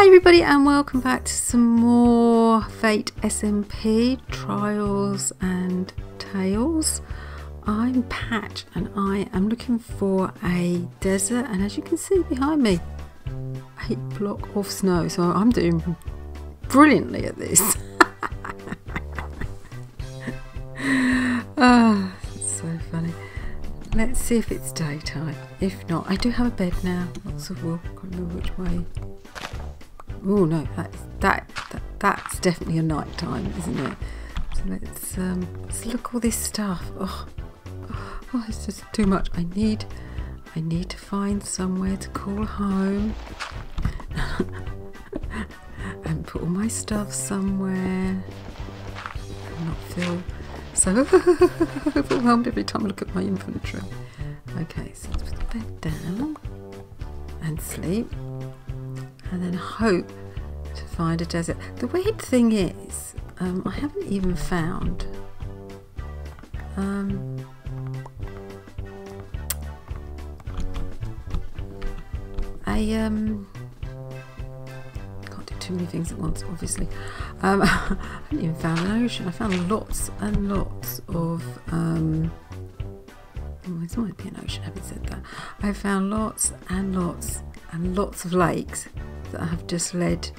Hi everybody and welcome back to some more Fate SMP Trials and Tales. I'm Patch and I am looking for a desert, and as you can see behind me, a block of snow, so I'm doing brilliantly at this. Oh, that's so funny. Let's see if it's daytime. If not, I do have a bed now, lots of wool. Can't remember which way. Oh no, that's definitely a night time, isn't it? So let's look all this stuff. Oh, it's just too much. I need to find somewhere to call home and put all my stuff somewhere and not feel so overwhelmed every time I look at my inventory. Okay, so let's put the bed down and sleep, and then hope to find a desert. The weird thing is, I haven't even found can't do too many things at once, obviously. I haven't even found an ocean. I found lots and lots of this might be an ocean, having said that. I found lots and lots and lots of lakes that have just led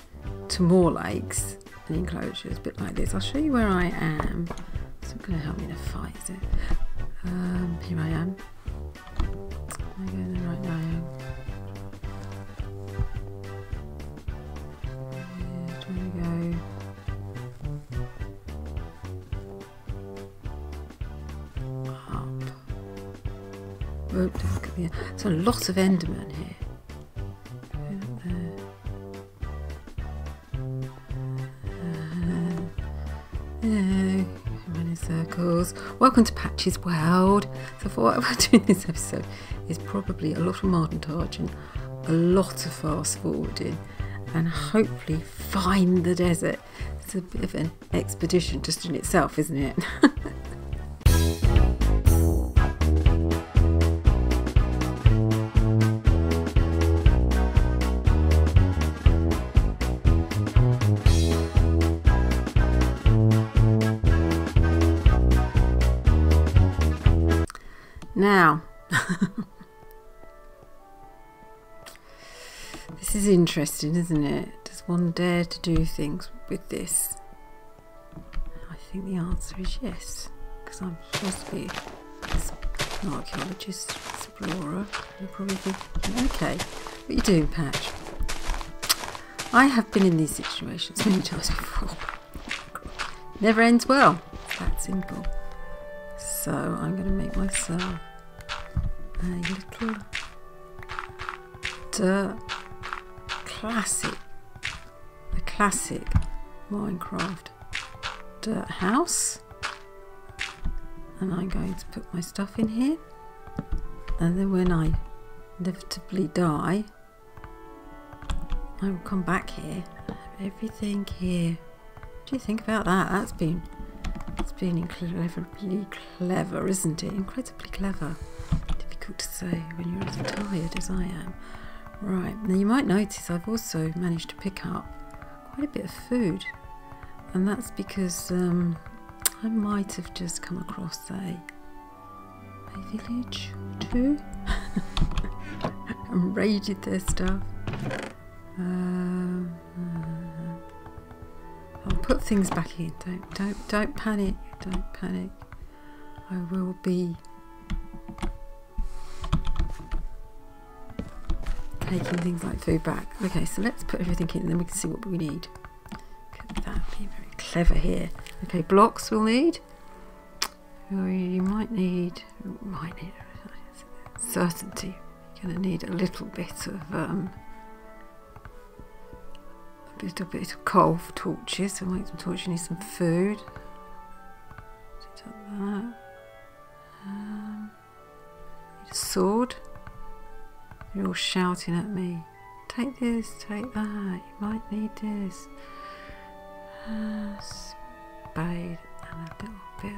to more lakes and enclosures, a bit like this. I'll show you where I am. It's not going to help me in a fight, is it? Here I am. Am I going the right now? Yeah, trying to go. Up. Whoop, look at the. There's a lot of Enderman here. Welcome to Patch's World. So for what we're doing this episode is probably a lot of montage and a lot of fast forwarding, and hopefully find the desert. It's a bit of an expedition just in itself, isn't it? Now, this is interesting, isn't it? Does one dare to do things with this? I think the answer is yes, because I'm supposed to be an archaeologist, explorer. You're probably thinking, okay, what are you doing, Patch? I have been in these situations many times before. Never ends well. It's that simple. So I'm going to make myself a little classic Minecraft dirt house, and I'm going to put my stuff in here, and then when I inevitably die, I will come back here and have everything here. What do you think about that? It's been incredibly clever, isn't it? Incredibly clever. Difficult to say when you're as tired as I am. Right, now you might notice I've also managed to pick up quite a bit of food, and that's because I might have just come across a village or two and raided their stuff. I'll put things back in. Don't panic. Don't panic. I will be taking things like food back. Okay, so let's put everything in, and then we can see what we need. Could that be very clever here? Okay, blocks we'll need. We might need. Certainty. We're going to need a little bit of coal for torches, so we'll make some torches. You need some food. Need a sword. You're all shouting at me. Take this, take that. You might need this. Spade and a little bit of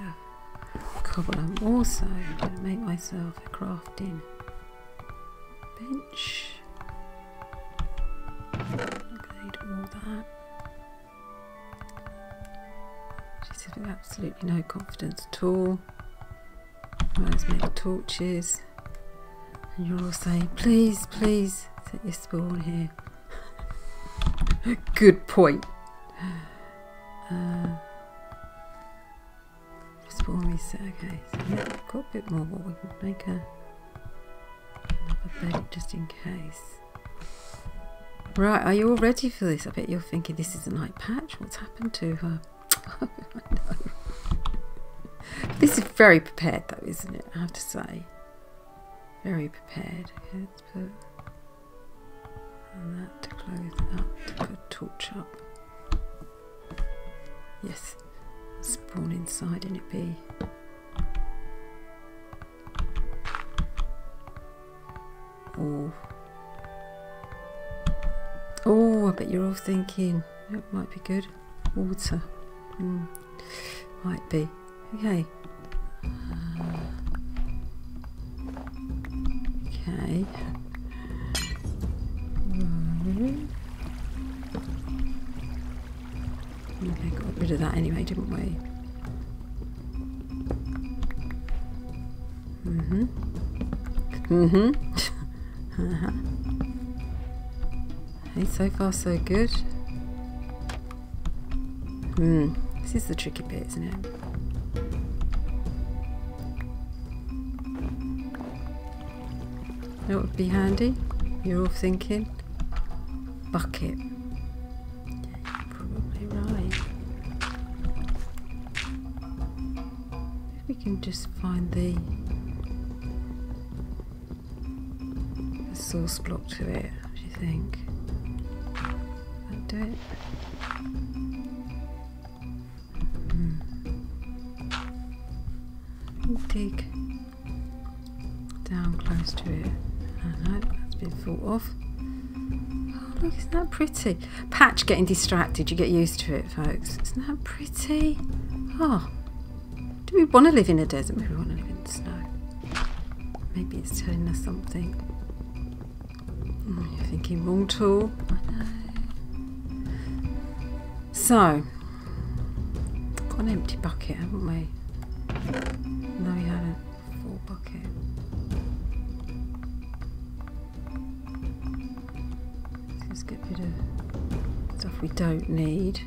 cobble. I'm also going to make myself a crafting bench. do all that. She's having absolutely no confidence at all. Let's make torches. And you're all saying, please, please, set your spawn here. Good point. Spawn reset, okay. So we've got a bit more, but we can make another bed just in case. Right, are you all ready for this? I bet you're thinking this is a night patch. What's happened to her? I know. This is very prepared though, isn't it? I have to say. Very prepared. Okay, let's put that to close up, to put a torch up. Yes, spawn inside and it be. Oh. Oh, I bet you're all thinking that might be good. Water. Might be. Okay. Okay. Okay, got rid of that anyway, didn't we? Mhm. Mhm. Hey, so far so good. This is the tricky bit, isn't it? You know what would be handy? You're all thinking bucket. Can just find the source block to it. What do you think? That'll do it. Dig down close to it. No, that's been thought of. Oh look, isn't that pretty? Patch getting distracted. You get used to it, folks. Isn't that pretty? Oh. Do we want to live in a desert? Maybe we want to live in the snow. Maybe it's telling us something. You're thinking wrong tool. I know. So, got an empty bucket, haven't we? No, we haven't. Full bucket. Let's get a bit of stuff we don't need.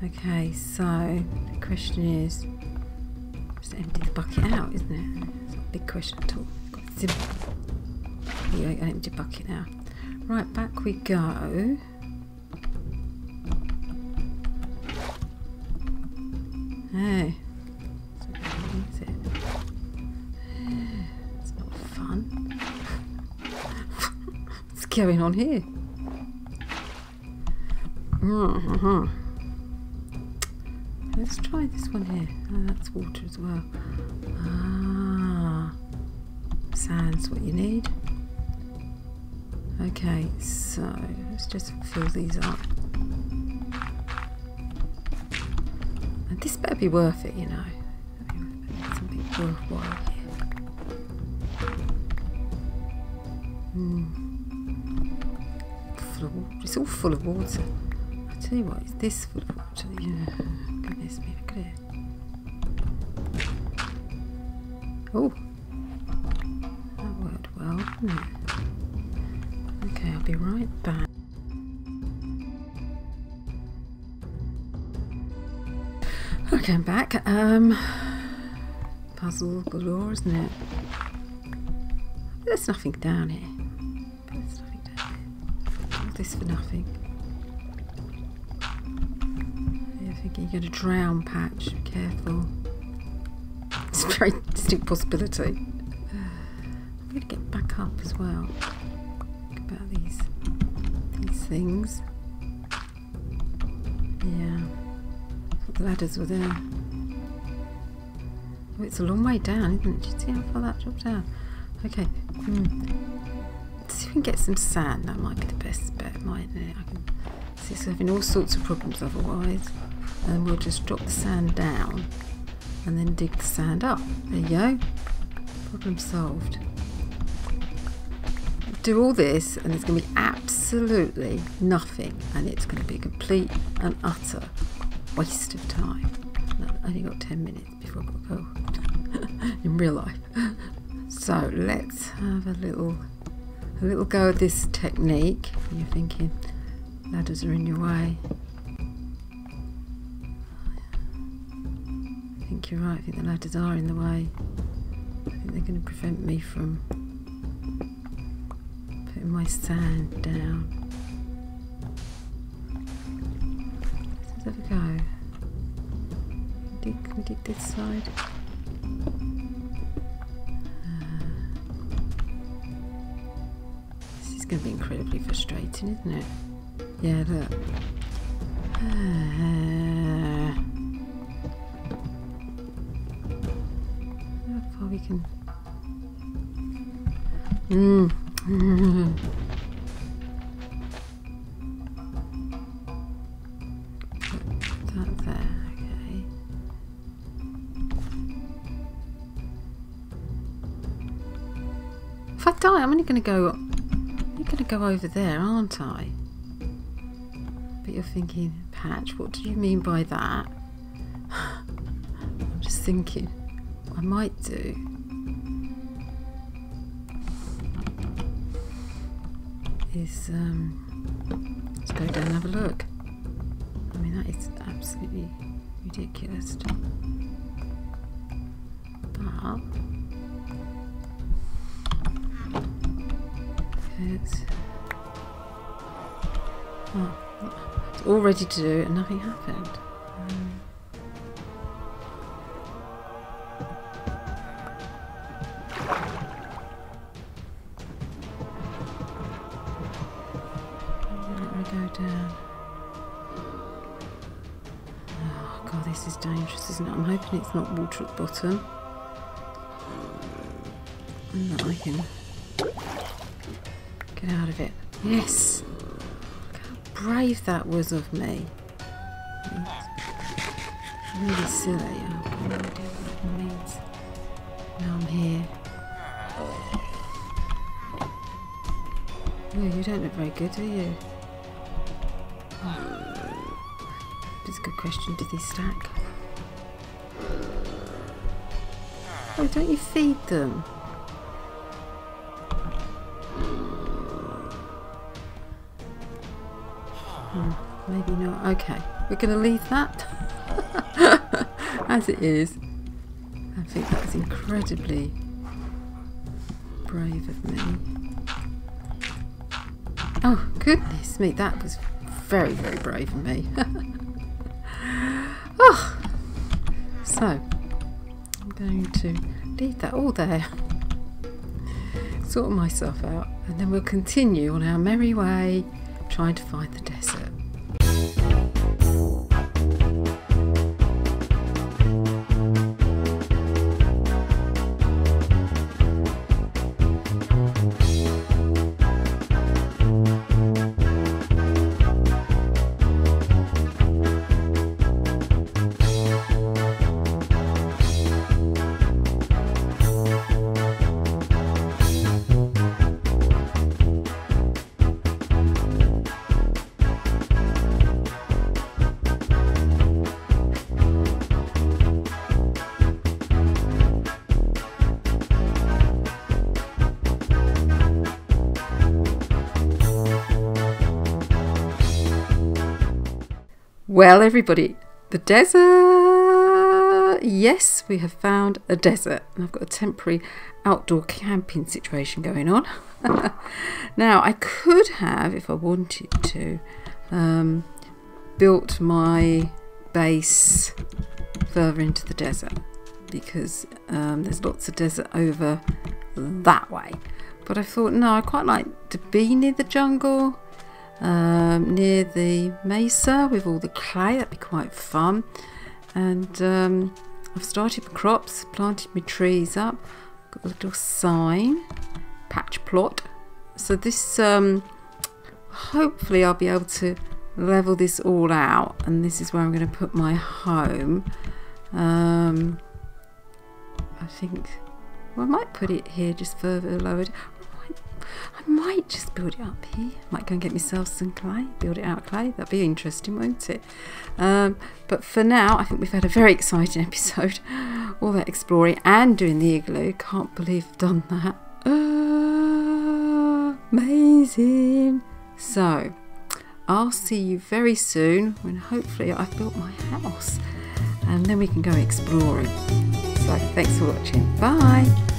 Okay, so the question is, just empty the bucket out, isn't it? It's not a big question at all. Simple. Here we go, empty bucket now. Right, back we go. Hey, that's it. It's not fun. What's going on here? Let's try this one here. Oh, that's water as well. Ah, sand's what you need. Okay, so let's just fill these up. And this better be worth it, you know. Something worthwhile here. It's all full of water. I tell you what, it's this full of water. Yeah. Goodness me, look at it. Oh, that worked well, didn't it? Okay, I'll be right back. Okay, I'm back. Puzzle galore, isn't it? There's nothing down here. There's nothing down here. All this for nothing. You're going to drown, Patch. Be careful. It's a very distinct possibility. I'm going to get back up as well. Think about these things. Yeah. Thought the ladders were there. Oh, it's a long way down, isn't it? Do you see how far that dropped down? Okay. Let's see if we can get some sand. That might be the best bet, mightn't it? I can see it's having all sorts of problems otherwise. And we'll just drop the sand down and then dig the sand up. There you go. Problem solved. do all this and there's going to be absolutely nothing, and it's going to be a complete and utter waste of time. And I've only got 10 minutes before I've got to go in real life. So let's have a little go of this technique. And you're thinking ladders are in your way. I think you're right, I think the ladders are in the way. I think they're going to prevent me from putting my sand down. Let's have a go. Can we dig this side? This is going to be incredibly frustrating, isn't it? Yeah, look. How far we can... Put that there, okay. If I die, I'm only going to go over there, aren't I? But you're thinking, Patch, what do you mean by that? I'm just thinking what I might do. Is let's go down and have a look. I mean, that is absolutely ridiculous. But it's all ready to do and nothing happened. I'm hoping it's not water at the bottom. And that I can get out of it. Yes! Look how brave that was of me. It's really silly. Oh, I have no idea what that means. Now I'm here. Oh, you don't look very good, do you? Oh. It's a good question. Did they stack? Oh, don't you feed them? Maybe not. Okay, we're going to leave that as it is. I think that was incredibly brave of me. Oh, goodness me, that was very, very brave of me. Oh, so... going to leave that all there, sort myself out, and then we'll continue on our merry way trying to find the desert. Well, everybody, the desert! Yes, we have found a desert. And I've got a temporary outdoor camping situation going on. Now, I could have, if I wanted to, built my base further into the desert, because there's lots of desert over that way. But I thought, no, I quite like to be near the jungle. Near the mesa with all the clay, that'd be quite fun. And I've started my crops, planted my trees up, got a little sign, patch plot. So this, hopefully I'll be able to level this all out, and this is where I'm going to put my home. I think, well, I might put it here just further lowered. I might just build it up here. Might go and get myself some clay, build it out of clay. That'd be interesting, won't it? But for now, I think we've had a very exciting episode. All that exploring and doing the igloo. Can't believe I've done that. Amazing. So I'll see you very soon when hopefully I've built my house, and then we can go exploring. So thanks for watching. Bye.